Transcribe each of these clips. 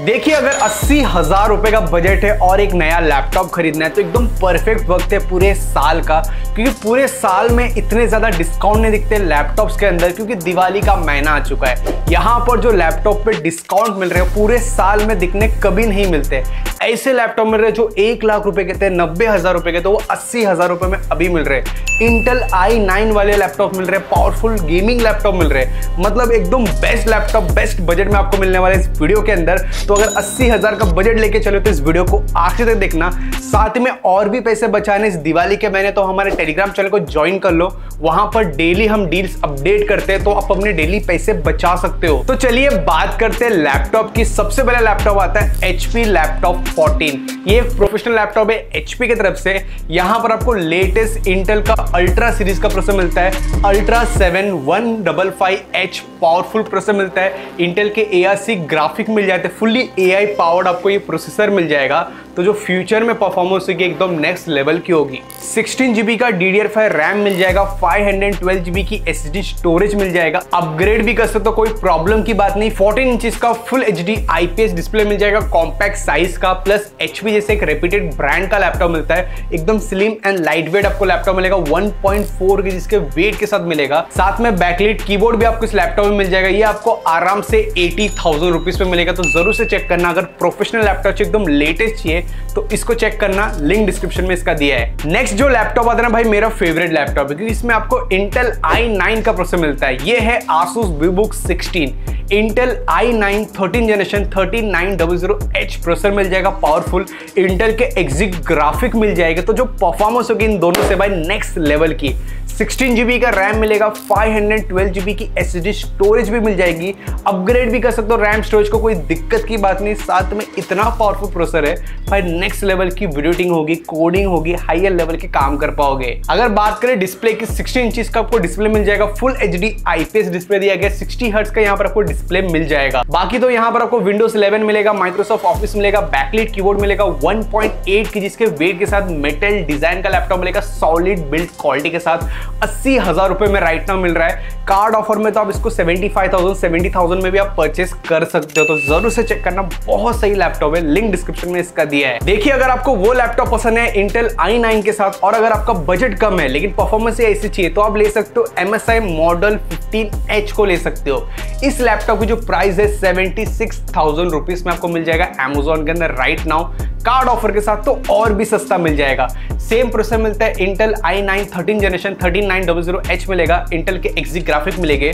देखिए, अगर 80,000 रुपए का बजट है और एक नया लैपटॉप खरीदना है तो एकदम परफेक्ट वक्त है पूरे साल का, क्योंकि पूरे साल में इतने ज़्यादा डिस्काउंट नहीं दिखते लैपटॉप्स के अंदर, क्योंकि दिवाली का महीना आ चुका है। यहाँ पर जो लैपटॉप पे डिस्काउंट मिल रहे हैं पूरे साल में दिखने कभी नहीं मिलते। ऐसे लैपटॉप मिल रहे हैं जो 1 लाख रुपए के थे, 90,000 रुपए के, तो वो 80,000 रुपए में अभी मिल रहे हैं। इंटेल i9 वाले लैपटॉप मिल रहे हैं, पावरफुल गेमिंग लैपटॉप मिल रहे हैं, मतलब एकदम बेस्ट लैपटॉप बेस्ट बजट में आपको मिलने वाले इस वीडियो के अंदर। तो अगर 80,000 का बजट लेके चले तो इस वीडियो को आखिर तक देखना। साथ में और भी पैसे बचाने इस दिवाली के महीने तो हमारे टेलीग्राम चैनल को ज्वाइन कर लो, वहां पर डेली हम डील्स अपडेट करते हैं तो आप अपने डेली पैसे बचा सकते हो। तो चलिए बात करते हैं लैपटॉप की। सबसे पहला लैपटॉप आता है HP लैपटॉप 14। ये एक प्रोफेशनल लैपटॉप है HP की तरफ से। यहाँ पर आपको लेटेस्ट इंटेल का अल्ट्रा सीरीज का प्रोसेसर मिलता है, अल्ट्रा 7 1155H पावरफुल प्रोसेसर मिलता है, इंटेल के ARC ग्राफिक मिल जाते हैं, फुल्ली AI पावर्ड आपको ये प्रोसेसर मिल जाएगा, तो जो फ्यूचर में परफॉर्मेंस होगी एकदम नेक्स्ट लेवल की होगी। 16 GB का DDR5 रैम मिल जाएगा, 512 GB की SSD स्टोरेज मिल जाएगा, अपग्रेड भी कर सकते हो, कोई प्रॉब्लम की बात नहीं। 14 इंचेस का फुल HD IPS डिस्प्ले मिल जाएगा, कॉम्पैक्ट साइज का, प्लस HP जैसे एक रेप्यूटेड ब्रांड का लैपटॉप मिलता है, एकदम स्लिम एंड लाइटवेट आपको लैपटॉप मिलेगा, 1.4 kg के वेट के साथ मिलेगा। साथ में बैकलाइट कीबोर्ड भी आपको इस लैपटॉप में मिल जाएगा, ये आपको आराम से 80,000 रुपीज में मिलेगा, तो जरूर से चेक करना। अगर प्रोफेशनल लैपटॉप एकदम लेटेस्ट चाहिए तो इसको चेक करना, लिंक डिस्क्रिप्शन में इसका दिया है। नेक्स्ट जो लैपटॉप आता है ना भाई, मेरा फेवरेट लैपटॉप है, क्योंकि इसमें आपको इंटेल i9 का प्रोसेसर मिलता है, ये है Asus Vivobook 16। Intel i9 13 generation 3900H processor मिल जाएगा, पावरफुल इंटेल के एक्जिक ग्राफिक मिल जाएगा, तो जो परफॉर्मेंस होगी इन दोनों से भाई नेक्स्ट लेवल की। 16 GB का रैम मिलेगा, 512 GB की SSD स्टोरेज भी मिल जाएगी, अपग्रेड भी कर सकते हो रैम स्टोरेज को, कोई दिक्कत की बात नहीं। साथ में इतना पावरफुल प्रोसेसर है भाई, नेक्स्ट लेवल की वीडियोटिंग होगी, कोडिंग होगी, हायर लेवल के काम कर पाओगे। अगर बात करें डिस्प्ले की, 16 इंचेस का आपको डिस्प्ले मिल जाएगा, फुल HD IPS डिस्प्ले दिया गया, 60 हर्ट्ज का यहाँ पर आपको डिस्प्ले मिल जाएगा। बाकी तो यहाँ पर आपको विंडोज 11 मिलेगा, माइक्रोसॉफ्ट ऑफिस मिलेगा, बैकलाइट कीबोर्ड मिलेगा, 1.8 kg के वेट के साथ मेटल डिजाइन का लैपटॉप मिलेगा, सॉलिड बिल्ड क्वालिटी के साथ, 80,000 रुपए में राइट नाउ मिल रहा है। कार्ड ऑफर में तो आप इसको 75,000 70,000 में भी आप परचेस कर सकते हो, तो जरूर से चेक करना, बहुत सही लैपटॉप है, लिंक डिस्क्रिप्शन में इसका दिया है। देखिए, अगर आपको वो लैपटॉप पसंद है इंटेल i9 के साथ, और अगर आपका बजट कम है लेकिन परफॉर्मेंस ऐसी चाहिए, तो आप ले सकते हो MSI मॉडल 15H को ले सकते हो। इस लैपटॉप की जो प्राइस है 76,000 रुपीज में आपको मिल जाएगा Amazon के अंदर राइट नाउ, कार्ड ऑफर के साथ तो और भी सस्ता मिल जाएगा। सेम प्रोसेसर मिलता है, इंटेल i9 13 जनरेशन 3900H मिलेगा, इंटेल के एक्सिक ग्राफिक मिलेंगे,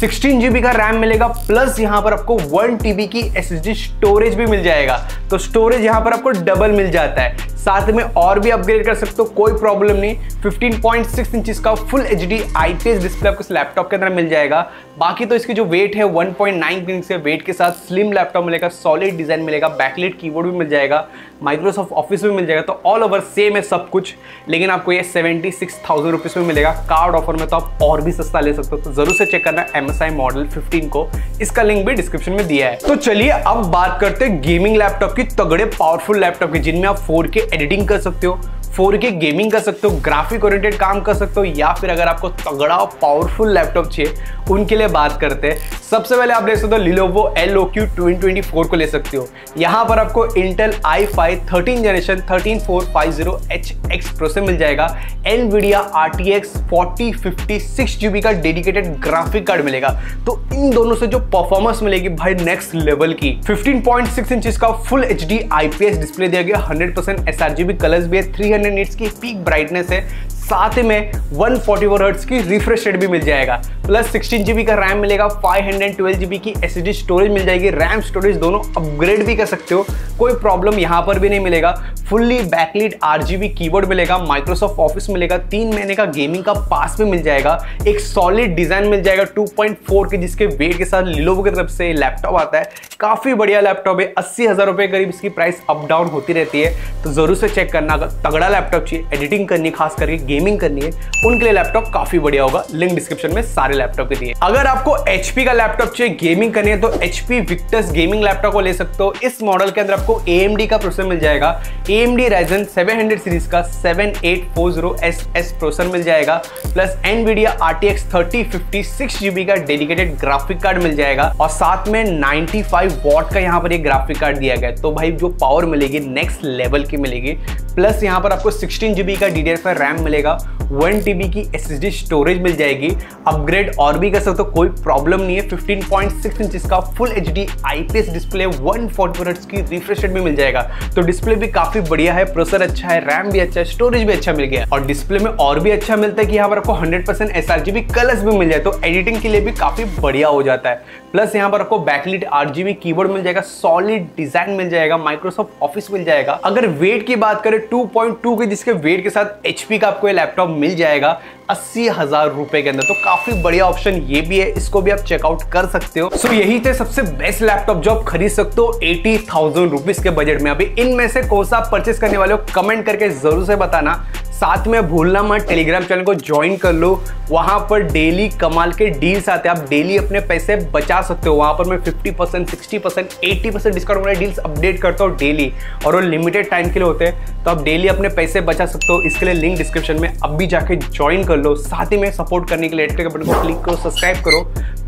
16 GB का रैम मिलेगा, प्लस यहाँ पर आपको 1 TB की SSD स्टोरेज भी मिल जाएगा, तो स्टोरेज यहाँ पर आपको डबल मिल जाता है। साथ में और भी अपग्रेड कर सकते हो, कोई प्रॉब्लम नहीं। 15.6 इंच का फुल HD IPS डिस्प्ले आपको इस लैपटॉप के अंदर मिल जाएगा। बाकी तो इसकी जो वेट है 1.9 से वेट के साथ स्लिम लैपटॉप मिलेगा, सॉलिड डिजाइन मिलेगा, बैकलाइट कीबोर्ड भी मिल जाएगा, माइक्रोसॉफ्ट ऑफिस भी मिल जाएगा, तो ऑल ओवर सेम है सब कुछ, लेकिन आपको ये 76,000 रुपीज़ में मिलेगा। कार्ड ऑफर में तो आप और भी सस्ता ले सकते हो, तो जरूर से चेक करना MSI मॉडल 15 को, इसका लिंक भी डिस्क्रिप्शन में दिया है। तो चलिए अब बात करते हैं गेमिंग लैपटॉप की, तगड़े पावरफुल लैपटॉप की, जिनमें आप 4K एडिटिंग कर सकते हो, 4K गेमिंग कर सकते हो, ग्राफिक ओरिएंटेड काम कर सकते हो, या फिर अगर आपको तगड़ा पावरफुल लैपटॉप चाहिए उनके लिए बात करते हैं। सबसे पहले आप ले सकते हो Lenovo LOQ 2024 को ले सकते हो। यहाँ पर आपको Intel i5 13 generation 13450HX processor मिल जाएगा, Nvidia RTX 4050 6 GB का डेडिकेटेड ग्राफिक कार्ड मिलेगा, तो इन दोनों से जो परफॉर्मेंस मिलेगी भाई नेक्स्ट लेवल की। 15.6 इंच का फुल HD IPS डिस्प्ले दिया गया, 100% sRGB कलर्स भी है, 300 nits की पीक ब्राइटनेस है, साथ में 144 हर्ट्ज की रिफ्रेश रेट भी मिल जाएगा, प्लस 16 GB का रैम मिलेगा, 512 GB की SSD स्टोरेज मिल जाएगी, रैम स्टोरेज दोनों अपग्रेड भी कर सकते हो, कोई प्रॉब्लम यहाँ पर भी नहीं मिलेगा। फुल्ली बैकलाइट RGB कीबोर्ड मिलेगा, माइक्रोसॉफ्ट ऑफिस मिलेगा, 3 महीने का गेमिंग का पास भी मिल जाएगा, एक सॉलिड डिजाइन मिल जाएगा, 2.4 के जिसके वेट के साथ Lenovo की तरफ से लैपटॉप आता है, काफ़ी बढ़िया लैपटॉप है। 80,000 रुपये करीब इसकी प्राइस अप डाउन होती रहती है, तो ज़रूर से चेक करना। अगर तगड़ा लैपटॉप चाहिए, एडिटिंग करनी खास करके गेमिंग करनी है उनके लिए लैपटॉप काफी बढ़िया होगा। लिंक डिस्क्रिप्शन में सारे लैपटॉप के दिए। अगर आपको HP का लैपटॉप चाहिए गेमिंग करनी है तो HP Victus गेमिंग लैपटॉप को ले सकते हो। इस मॉडल के अंदर आपको AMD का प्रोसेसर मिल जाएगा, AMD Ryzen 700 सीरीज का 7840SS प्रोसेसर मिल जाएगा, प्लस Nvidia RTX 3050 6GB का डेडिकेटेड ग्राफिक कार्ड मिल जाएगा और साथ में 95 वॉट का यहाँ पर एक ग्राफिक कार्ड दिया गया है। तो भाई जो पावर मिलेगी नेक्स्ट लेवल की मिलेगी। प्लस यहाँ पर आपको 16GB का DDR5 रैम मिलेगा, 1TB की SSD स्टोरेज मिल जाएगी। अपग्रेड और भी कर सकते हो, कोई प्रॉब्लम नहीं है। 15.6 इंच का full HD IPS display, 140Hz की रिफ्रेश रेट भी मिल जाएगा। तो डिस्प्ले भी काफी बढ़िया है, प्रोसेसर अच्छा है, रैम भी अच्छा है, स्टोरेज भी अच्छा मिल गया। और डिस्प्ले में और भी अच्छा मिलता है कि यहाँ पर आपको 100% sRGB कलर्स भी मिल जाए तो एडिटिंग के लिए भी काफी बढ़िया हो जाता है। प्लस यहाँ पर आपको बैकलिट RGB कीबोर्ड मिल जाएगा, सॉलिड डिजाइन मिल जाएगा, माइक्रोसॉफ्ट ऑफिस मिल जाएगा। अगर वेट की बात करें 2.2 के, जिसके वेट के साथ HP का आपको ये लैपटॉप मिल जाएगा 80,000 रुपए के अंदर। तो काफी बढ़िया ऑप्शन ये भी है, इसको भी आप चेकआउट कर सकते हो। सो यही थे सबसे बेस्ट लैपटॉप जो आप खरीद सकते हो 80,000 रुपीज के बजट में। अभी इनमें से कौन सा परचेस करने वाले हो कमेंट करके जरूर से बताना। साथ में भूलना मत टेलीग्राम चैनल को ज्वाइन कर लो, वहां पर डेली कमाल के डील्स आते हैं, आप डेली अपने पैसे बचा सकते हो। वहां पर मैं 50%, 60%, 80% डिस्काउंट वाले डील्स अपडेट करता हूँ डेली और वो लिमिटेड टाइम के लिए होते हैं। तो आप डेली अपने पैसे बचा सकते हो, इसके लिए लिंक डिस्क्रिप्शन में अभी जाके ज्वाइन कर लो। साथ ही में सपोर्ट करने के लिए रेड कलर के बटन को क्लिक करो, सब्सक्राइब करो,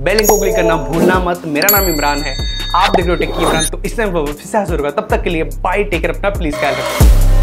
बेल को क्लिक करना भूलना मत। मेरा नाम इमरान है, आप देख रहे हो टेक की इमरान। तो इसमें फिर से हाजिर होगा, तब तक के लिए बाय, टेक केयर, अपना प्लीज ख्याल रखो।